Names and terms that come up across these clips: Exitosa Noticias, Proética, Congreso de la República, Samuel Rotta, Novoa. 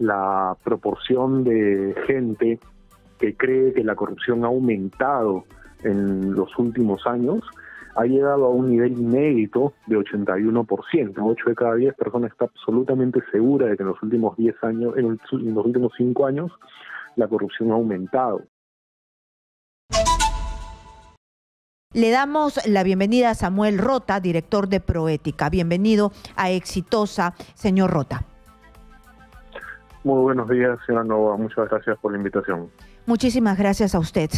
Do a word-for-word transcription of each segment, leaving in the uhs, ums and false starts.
la proporción de gente que cree que la corrupción ha aumentado en los últimos años ha llegado a un nivel inédito de ochenta y uno por ciento. ocho de cada diez personas está absolutamente segura de que en los últimos diez años, en los últimos cinco años, la corrupción ha aumentado. Le damos la bienvenida a Samuel Rotta, director de Proética. Bienvenido a Exitosa, señor Rotta. Muy buenos días, señora Novoa. Muchas gracias por la invitación. Muchísimas gracias a usted.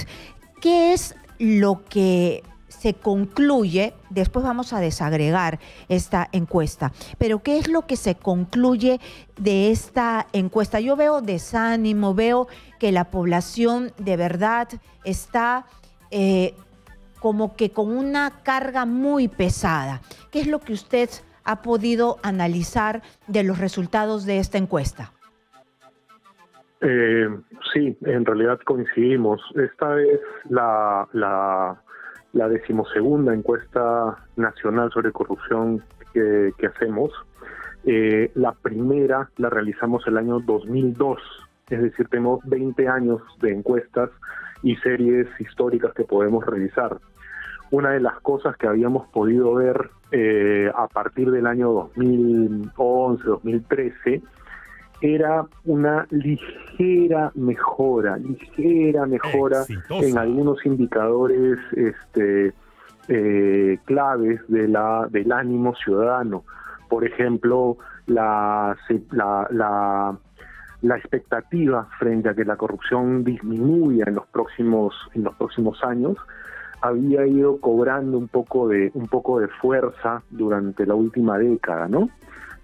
¿Qué es lo que se concluye? Después vamos a desagregar esta encuesta, pero ¿qué es lo que se concluye de esta encuesta? Yo veo desánimo, veo que la población de verdad está eh, como que con una carga muy pesada. ¿Qué es lo que usted ha podido analizar de los resultados de esta encuesta? Eh, sí, en realidad coincidimos. Esta es la, la, la decimosegunda encuesta nacional sobre corrupción que, que hacemos. Eh, la primera la realizamos el año dos mil dos, es decir, tenemos veinte años de encuestas y series históricas que podemos revisar. Una de las cosas que habíamos podido ver eh, a partir del año dos mil once, dos mil trece, era una ligera mejora, ligera mejora exitosa en algunos indicadores este, eh, claves de la, del ánimo ciudadano. Por ejemplo, la, la, la, la expectativa frente a que la corrupción disminuya en los próximos, en los próximos años había ido cobrando un poco de, un poco de fuerza durante la última década, ¿no?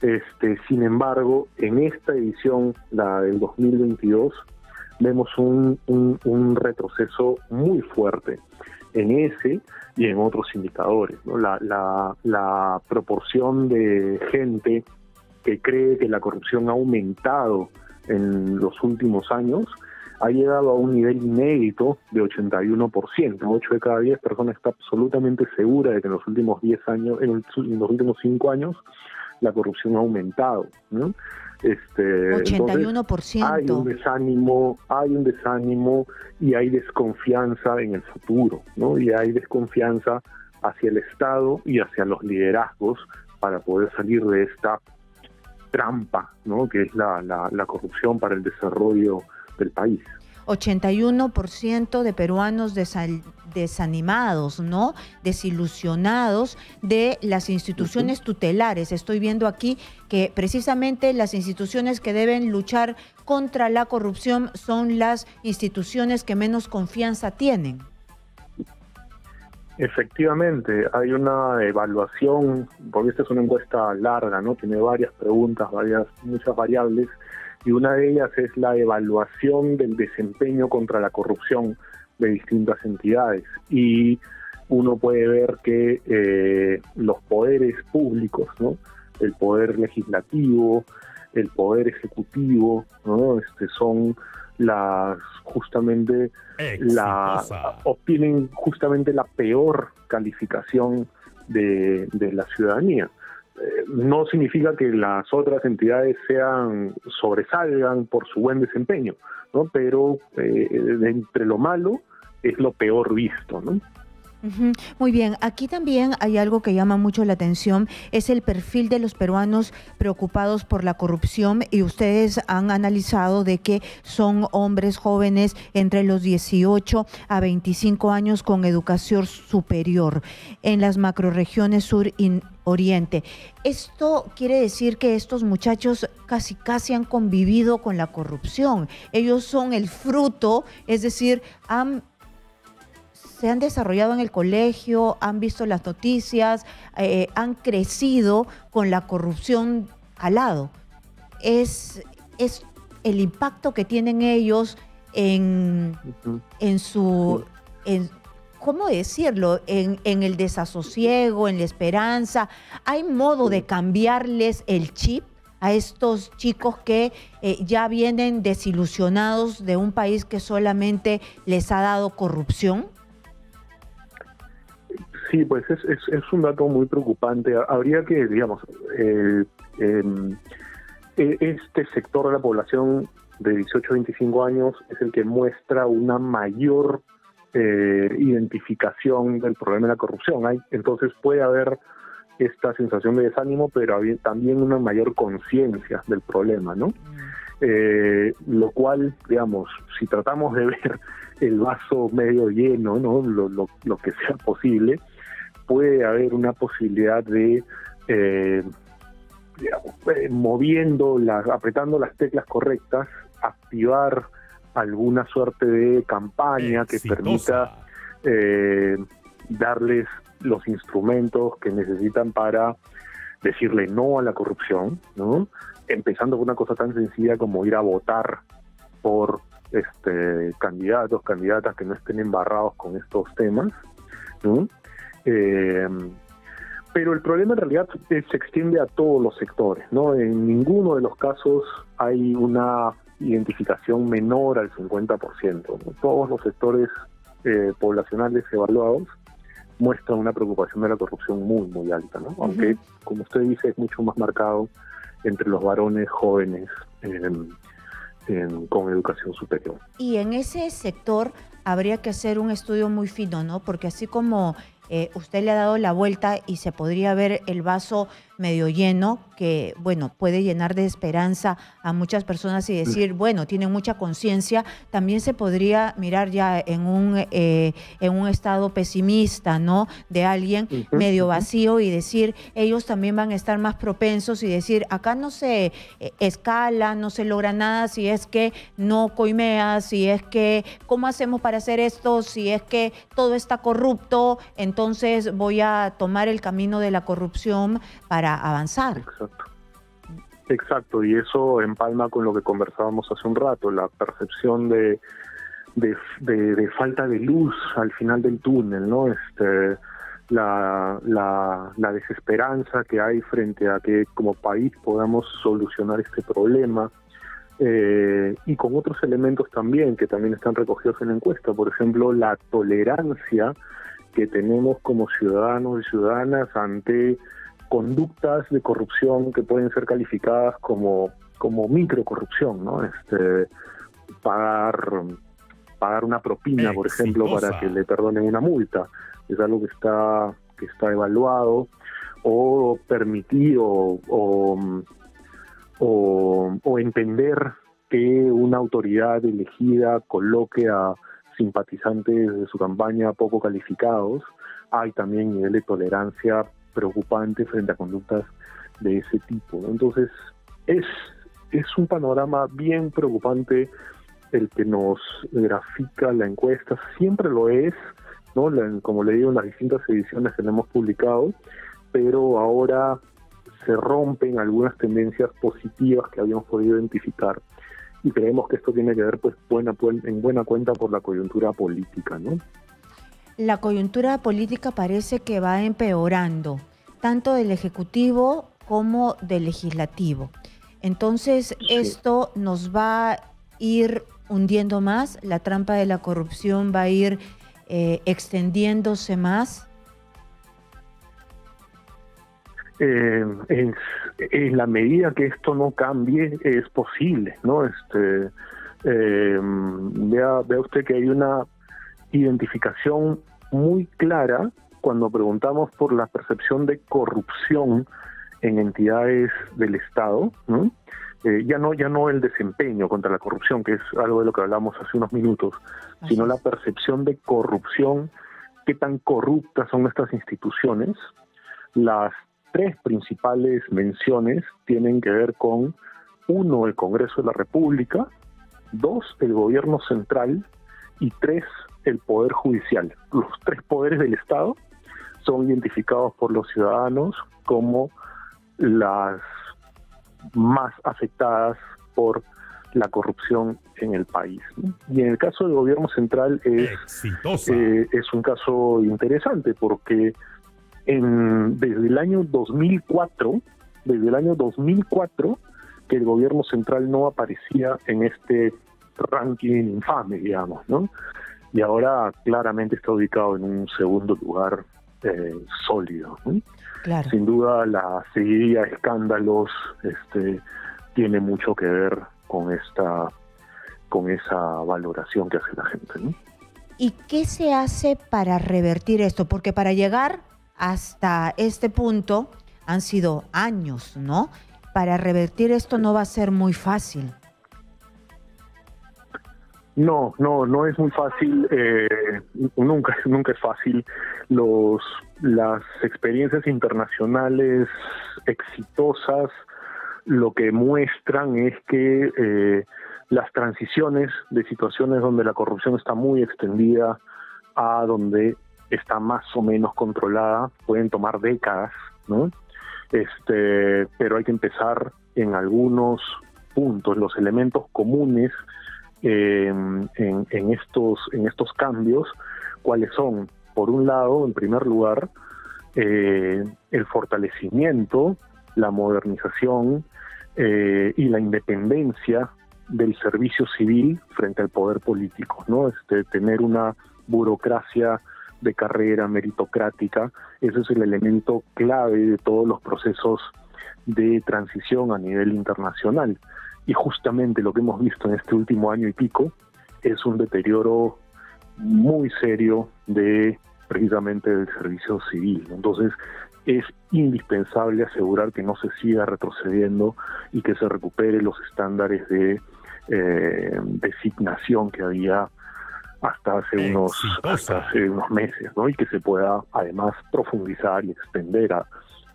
Este, sin embargo, en esta edición, la del dos mil veintidós, vemos un, un, un retroceso muy fuerte en ese y en otros indicadores, ¿no? La, la, la proporción de gente que cree que la corrupción ha aumentado en los últimos años ha llegado a un nivel inédito de ochenta y uno por ciento. ocho de cada diez personas está absolutamente segura de que en los últimos diez años, en los últimos cinco años, la corrupción ha aumentado, ¿no? Este, ochenta y uno por ciento. Hay un desánimo, hay un desánimo y hay desconfianza en el futuro, ¿no? Y hay desconfianza hacia el Estado y hacia los liderazgos para poder salir de esta trampa, ¿no? Que es la, la, la corrupción para el desarrollo del país. ochenta y uno por ciento de peruanos desanimados, ¿no? Desilusionados de las instituciones tutelares. Estoy viendo aquí que precisamente las instituciones que deben luchar contra la corrupción son las instituciones que menos confianza tienen. Efectivamente, hay una evaluación, porque esta es una encuesta larga, ¿no? Tiene varias preguntas, varias, muchas variables, y una de ellas es la evaluación del desempeño contra la corrupción de distintas entidades. Y uno puede ver que eh, los poderes públicos, ¿no? El poder legislativo, el poder ejecutivo, ¿no? Este, son las justamente la, obtienen justamente la peor calificación de, de la ciudadanía. No significa que las otras entidades sean sobresalgan por su buen desempeño, ¿no? Pero eh, entre lo malo es lo peor visto, ¿no? Uh-huh. Muy bien, aquí también hay algo que llama mucho la atención, es el perfil de los peruanos preocupados por la corrupción, y ustedes han analizado de que son hombres jóvenes entre los dieciocho a veinticinco años con educación superior en las macrorregiones sur y oriente. Esto quiere decir que estos muchachos casi casi han convivido con la corrupción, ellos son el fruto, es decir, han... se han desarrollado en el colegio, han visto las noticias, eh, han crecido con la corrupción al lado. Es, es el impacto que tienen ellos en, uh-huh. en su, en, ¿cómo decirlo? En, en el desasosiego, en la esperanza. ¿Hay modo de cambiarles el chip a estos chicos que eh, ya vienen desilusionados de un país que solamente les ha dado corrupción? Sí, pues es, es, es un dato muy preocupante. Habría que, digamos, eh, eh, este sector de la población de dieciocho a veinticinco años es el que muestra una mayor eh, identificación del problema de la corrupción. Hay, entonces puede haber esta sensación de desánimo, pero hay también una mayor conciencia del problema, ¿no? Eh, lo cual, digamos, si tratamos de ver el vaso medio lleno, ¿no? Lo, lo, lo que sea posible, puede haber una posibilidad de... Eh, Digamos, eh, moviendo, las, apretando las teclas correctas, activar alguna suerte de campaña exitosa que permita eh, darles los instrumentos que necesitan para decirle no a la corrupción, ¿no? Empezando por una cosa tan sencilla como ir a votar por este, candidatos, candidatas que no estén embarrados con estos temas, ¿no? Eh, Pero el problema en realidad se extiende a todos los sectores, ¿no? En ninguno de los casos hay una identificación menor al cincuenta por ciento. Todos los sectores eh, poblacionales evaluados muestran una preocupación de la corrupción muy, muy alta, ¿no? Aunque, uh-huh. como usted dice, es mucho más marcado entre los varones jóvenes eh, en, con educación superior. Y en ese sector habría que hacer un estudio muy fino, ¿no? Porque así como... Eh, usted le ha dado la vuelta y se podría ver el vaso medio lleno, que bueno, puede llenar de esperanza a muchas personas y decir, bueno, tienen mucha conciencia. También se podría mirar ya en un, eh, en un estado pesimista, ¿no? De alguien medio vacío y decir, ellos también van a estar más propensos y decir, acá no se eh, escala, no se logra nada, si es que no coimea, si es que, ¿cómo hacemos para hacer esto? Si es que todo está corrupto, entonces Entonces voy a tomar el camino de la corrupción para avanzar. Exacto. Exacto, y eso empalma con lo que conversábamos hace un rato, la percepción de, de, de, de falta de luz al final del túnel, ¿no? Este, la, la, la desesperanza que hay frente a que como país podamos solucionar este problema. Eh, y con otros elementos también, que también están recogidos en la encuesta, por ejemplo, la tolerancia que tenemos como ciudadanos y ciudadanas ante conductas de corrupción que pueden ser calificadas como, como microcorrupción, ¿no? Este, pagar, pagar una propina, por ejemplo, para que le perdonen una multa, es algo que está, que está evaluado, o permitir o, o, o, o entender que una autoridad elegida coloque a simpatizantes de su campaña poco calificados. Hay también nivel de tolerancia preocupante frente a conductas de ese tipo, ¿no? Entonces, es, es un panorama bien preocupante el que nos grafica la encuesta. Siempre lo es, ¿no? Como le digo, en las distintas ediciones que hemos publicado, pero ahora se rompen algunas tendencias positivas que habíamos podido identificar. Y creemos que esto tiene que ver, pues, buena, en buena cuenta por la coyuntura política, ¿no? La coyuntura política parece que va empeorando, tanto del Ejecutivo como del Legislativo. Entonces, sí. Esto nos va a ir hundiendo más, la trampa de la corrupción va a ir eh, extendiéndose más. Eh, en, en la medida que esto no cambie, es posible, ¿no? Este, eh, vea, vea usted que hay una identificación muy clara cuando preguntamos por la percepción de corrupción en entidades del Estado, ¿no? Eh, ya no ya no el desempeño contra la corrupción, que es algo de lo que hablamos hace unos minutos, así sino es. La percepción de corrupción, qué tan corruptas son nuestras instituciones. Las tres principales menciones tienen que ver con, uno, el Congreso de la República, dos, el Gobierno Central, y tres, el Poder Judicial. Los tres poderes del Estado son identificados por los ciudadanos como las más afectadas por la corrupción en el país, ¿no? Y en el caso del Gobierno Central es, eh, es un caso interesante porque... En, desde el año dos mil cuatro, desde el año dos mil cuatro, que el gobierno central no aparecía en este ranking infame, digamos, ¿no? Y ahora claramente está ubicado en un segundo lugar eh, sólido, ¿no? Claro. Sin duda la seguidilla de escándalos, este, tiene mucho que ver con esta, con esa valoración que hace la gente, ¿no? ¿Y qué se hace para revertir esto? Porque para llegar hasta este punto han sido años, ¿no? Para revertir esto no va a ser muy fácil. No, no, no es muy fácil, eh, nunca, nunca es fácil. Los, las experiencias internacionales exitosas lo que muestran es que eh, las transiciones de situaciones donde la corrupción está muy extendida a donde está más o menos controlada pueden tomar décadas, ¿no? Este, pero hay que empezar en algunos puntos, los elementos comunes Eh, en, en estos en estos cambios, ¿cuáles son? Por un lado, en primer lugar, eh, el fortalecimiento, la modernización eh, y la independencia del servicio civil frente al poder político, ¿no? Este, tener una burocracia de carrera meritocrática, ese es el elemento clave de todos los procesos de transición a nivel internacional. Y justamente lo que hemos visto en este último año y pico es un deterioro muy serio de precisamente del servicio civil. Entonces es indispensable asegurar que no se siga retrocediendo y que se recupere los estándares de eh, designación que había hasta hace unos, hasta hace unos meses, ¿no? Y que se pueda además profundizar y extender a,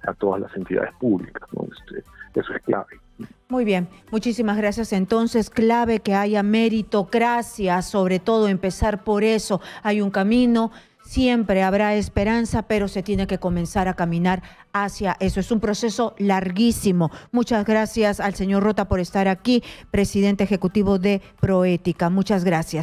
a todas las entidades públicas, ¿no? Este, eso es clave. Muy bien, muchísimas gracias. Entonces, clave que haya meritocracia, sobre todo empezar por eso. Hay un camino, siempre habrá esperanza, pero se tiene que comenzar a caminar hacia eso. Es un proceso larguísimo. Muchas gracias al señor Rotta por estar aquí, presidente ejecutivo de Proética. Muchas gracias.